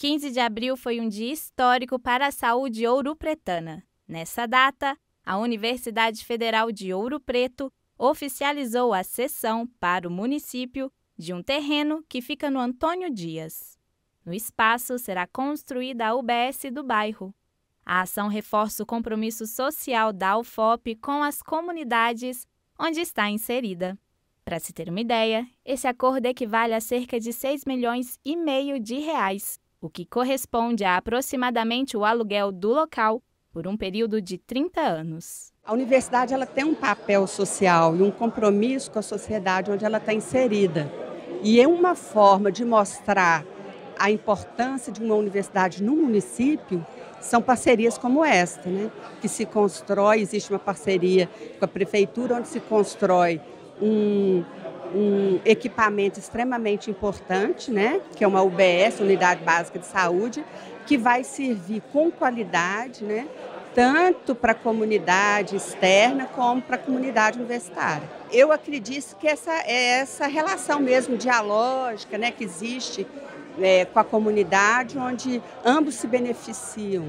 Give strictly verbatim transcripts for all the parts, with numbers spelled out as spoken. quinze de abril foi um dia histórico para a saúde ouro-pretana. Nessa data, a Universidade Federal de Ouro Preto oficializou a cessão para o município de um terreno que fica no Antônio Dias. No espaço será construída a U B S do bairro. A ação reforça o compromisso social da U F O P com as comunidades onde está inserida. Para se ter uma ideia, esse acordo equivale a cerca de seis milhões e meio de reais, o que corresponde a aproximadamente o aluguel do local por um período de trinta anos. A universidade ela tem um papel social e um compromisso com a sociedade onde ela está inserida. E é uma forma de mostrar a importância de uma universidade no município são parcerias como esta, né? Que se constrói, existe uma parceria com a prefeitura, onde se constrói um, um equipamento extremamente importante, né? Que é uma U B S, Unidade Básica de Saúde, que vai servir com qualidade, né? Tanto para a comunidade externa como para a comunidade universitária. Eu acredito que essa é essa relação mesmo dialógica, né? Que existe É, com a comunidade, onde ambos se beneficiam.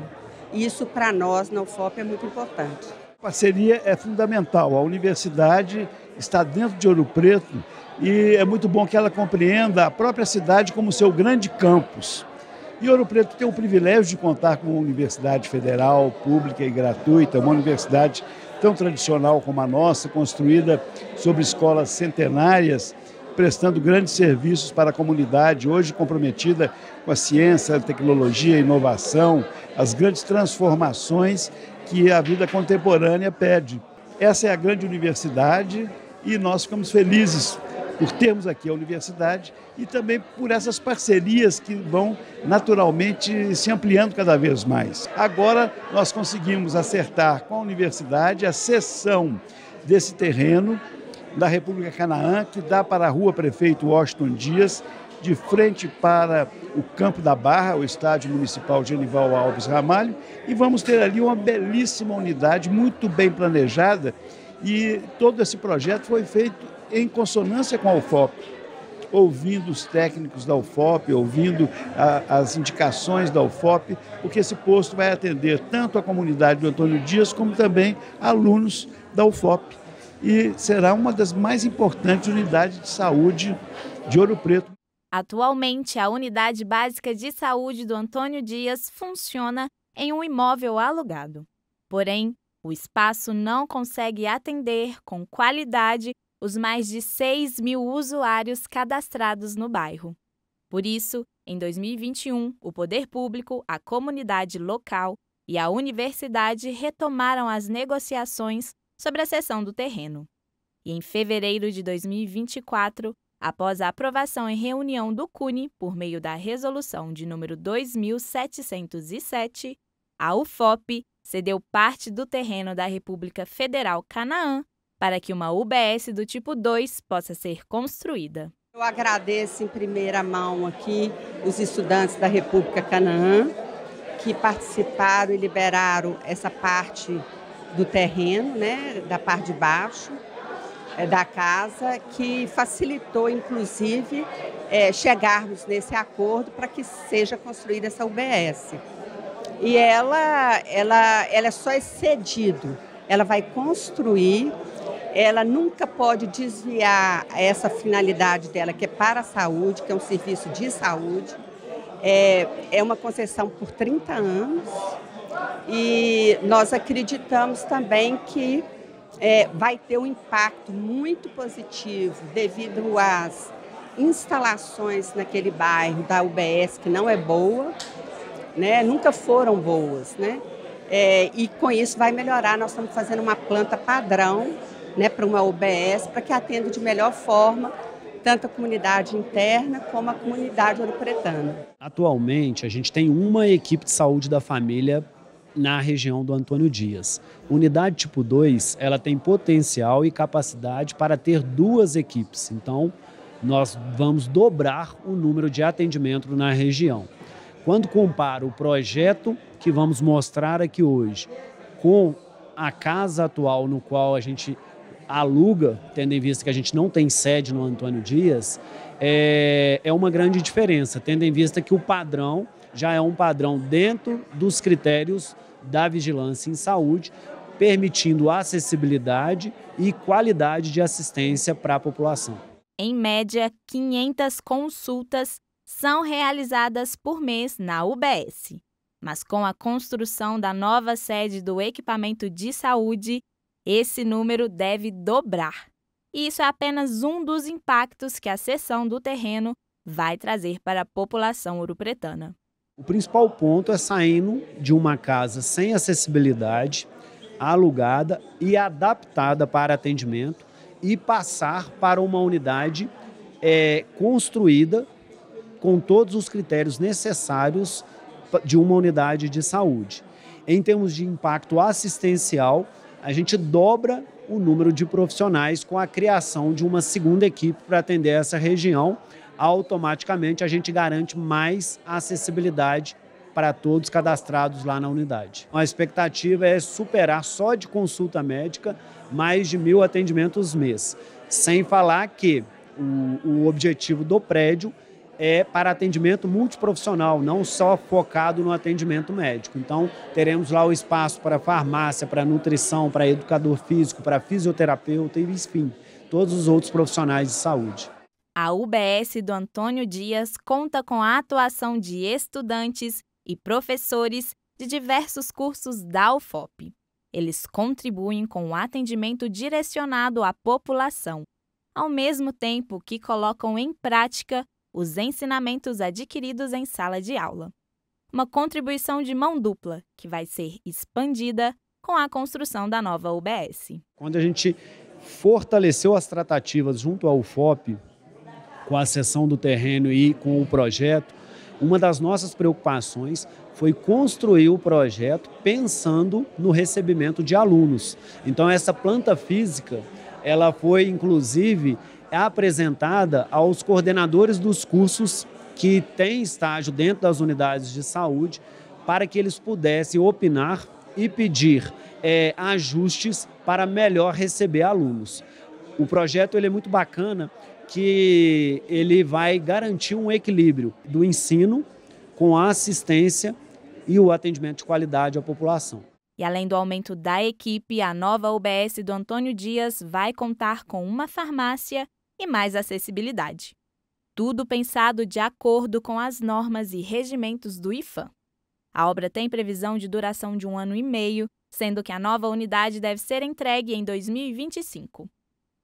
Isso, para nós, na U F O P, é muito importante. A parceria é fundamental. A universidade está dentro de Ouro Preto e é muito bom que ela compreenda a própria cidade como seu grande campus. E Ouro Preto tem o privilégio de contar com uma universidade federal, pública e gratuita, uma universidade tão tradicional como a nossa, construída sobre escolas centenárias, prestando grandes serviços para a comunidade, hoje comprometida com a ciência, a tecnologia, a inovação, as grandes transformações que a vida contemporânea pede. Essa é a grande universidade e nós ficamos felizes por termos aqui a universidade e também por essas parcerias que vão naturalmente se ampliando cada vez mais. Agora nós conseguimos acertar com a universidade a cessão desse terreno da República Canaã, que dá para a rua Prefeito Washington Dias, de frente para o Campo da Barra, o Estádio Municipal Genival Alves Ramalho, e vamos ter ali uma belíssima unidade, muito bem planejada, e todo esse projeto foi feito em consonância com a U F O P, ouvindo os técnicos da U F O P, ouvindo a, as indicações da U F O P, porque esse posto vai atender tanto a comunidade do Antônio Dias, como também alunos da U F O P. E será uma das mais importantes unidades de saúde de Ouro Preto. Atualmente, a Unidade Básica de Saúde do Antônio Dias funciona em um imóvel alugado. Porém, o espaço não consegue atender com qualidade os mais de seis mil usuários cadastrados no bairro. Por isso, em dois mil e vinte e um, o poder público, a comunidade local e a universidade retomaram as negociações sobre a cessão do terreno. E em fevereiro de dois mil e vinte e quatro, após a aprovação em reunião do CUNE por meio da resolução de número dois mil setecentos e sete, a U F O P cedeu parte do terreno da República Federal Canaã para que uma U B S do tipo dois possa ser construída. Eu agradeço em primeira mão aqui os estudantes da República Canaã que participaram e liberaram essa parte do terreno, né, da parte de baixo é, da casa, que facilitou, inclusive, é, chegarmos nesse acordo para que seja construída essa U B S. E ela, ela, ela é só excedido, ela vai construir, ela nunca pode desviar essa finalidade dela, que é para a saúde, que é um serviço de saúde, é, é uma concessão por trinta anos, E nós acreditamos também que é, vai ter um impacto muito positivo devido às instalações naquele bairro da U B S, que não é boa, né? Nunca foram boas, né? É, e com isso vai melhorar. Nós estamos fazendo uma planta padrão, né, para uma U B S, para que atenda de melhor forma tanto a comunidade interna como a comunidade ouro-pretana. Atualmente, a gente tem uma equipe de saúde da família na região do Antônio Dias. Unidade tipo dois, ela tem potencial e capacidade para ter duas equipes. Então, nós vamos dobrar o número de atendimento na região. Quando comparo o projeto que vamos mostrar aqui hoje com a casa atual no qual a gente aluga, tendo em vista que a gente não tem sede no Antônio Dias, é, é uma grande diferença, tendo em vista que o padrão já é um padrão dentro dos critérios da vigilância em saúde, permitindo acessibilidade e qualidade de assistência para a população. Em média, quinhentas consultas são realizadas por mês na U B S. Mas com a construção da nova sede do equipamento de saúde, esse número deve dobrar. E isso é apenas um dos impactos que a cessão do terreno vai trazer para a população ouropretana. O principal ponto é saindo de uma casa sem acessibilidade, alugada e adaptada para atendimento e passar para uma unidade é, construída com todos os critérios necessários de uma unidade de saúde. Em termos de impacto assistencial, a gente dobra o número de profissionais com a criação de uma segunda equipe para atender essa região. Automaticamente, a gente garante mais acessibilidade para todos cadastrados lá na unidade. A expectativa é superar só de consulta médica mais de mil atendimentos mês, sem falar que o, o objetivo do prédio é para atendimento multiprofissional, não só focado no atendimento médico. Então, teremos lá o espaço para farmácia, para nutrição, para educador físico, para fisioterapeuta e, enfim, todos os outros profissionais de saúde. A U B S do Antônio Dias conta com a atuação de estudantes e professores de diversos cursos da U F O P. Eles contribuem com o atendimento direcionado à população, ao mesmo tempo que colocam em prática os ensinamentos adquiridos em sala de aula. Uma contribuição de mão dupla, que vai ser expandida com a construção da nova U B S. Quando a gente fortaleceu as tratativas junto à U F O P, com a cessão do terreno e com o projeto, uma das nossas preocupações foi construir o projeto pensando no recebimento de alunos. Então, essa planta física, ela foi, inclusive, é apresentada aos coordenadores dos cursos que têm estágio dentro das unidades de saúde para que eles pudessem opinar e pedir é, ajustes para melhor receber alunos. O projeto ele é muito bacana que ele vai garantir um equilíbrio do ensino com a assistência e o atendimento de qualidade à população. E além do aumento da equipe, a nova U B S do Antônio Dias vai contar com uma farmácia e mais acessibilidade. Tudo pensado de acordo com as normas e regimentos do IPHAN. A obra tem previsão de duração de um ano e meio, sendo que a nova unidade deve ser entregue em dois mil e vinte e cinco.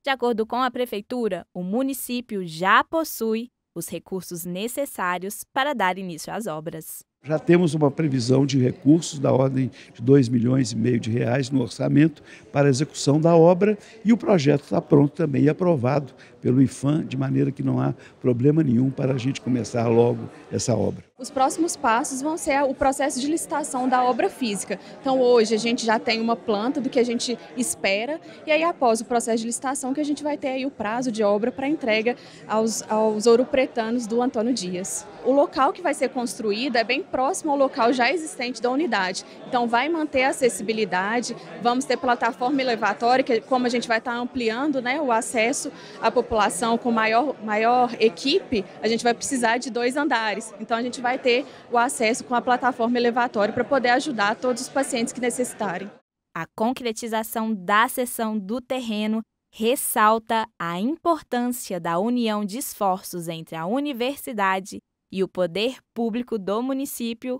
De acordo com a Prefeitura, o município já possui os recursos necessários para dar início às obras. Já temos uma previsão de recursos da ordem de dois milhões e meio de reais no orçamento para a execução da obra e o projeto está pronto também e aprovado pelo IPHAN, de maneira que não há problema nenhum para a gente começar logo essa obra. Os próximos passos vão ser o processo de licitação da obra física. Então hoje a gente já tem uma planta do que a gente espera e aí após o processo de licitação que a gente vai ter aí o prazo de obra para entrega aos, aos ouropretanos do Antônio Dias. O local que vai ser construído é bem próximo ao local já existente da unidade. Então vai manter a acessibilidade, vamos ter plataforma elevatória, que como a gente vai estar ampliando, né, o acesso à população com maior, maior equipe, a gente vai precisar de dois andares. Então a gente vai vai ter o acesso com a plataforma elevatória para poder ajudar todos os pacientes que necessitarem. A concretização da cessão do terreno ressalta a importância da união de esforços entre a universidade e o poder público do município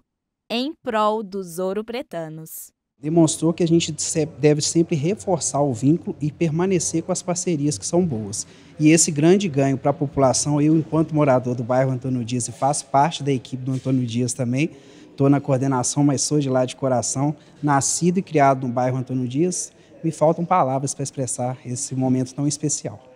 em prol dos ouropretanos. Demonstrou que a gente deve sempre reforçar o vínculo e permanecer com as parcerias que são boas. E esse grande ganho para a população, eu enquanto morador do bairro Antônio Dias e faço parte da equipe do Antônio Dias também, estou na coordenação, mas sou de lá de coração, nascido e criado no bairro Antônio Dias, me faltam palavras para expressar esse momento tão especial.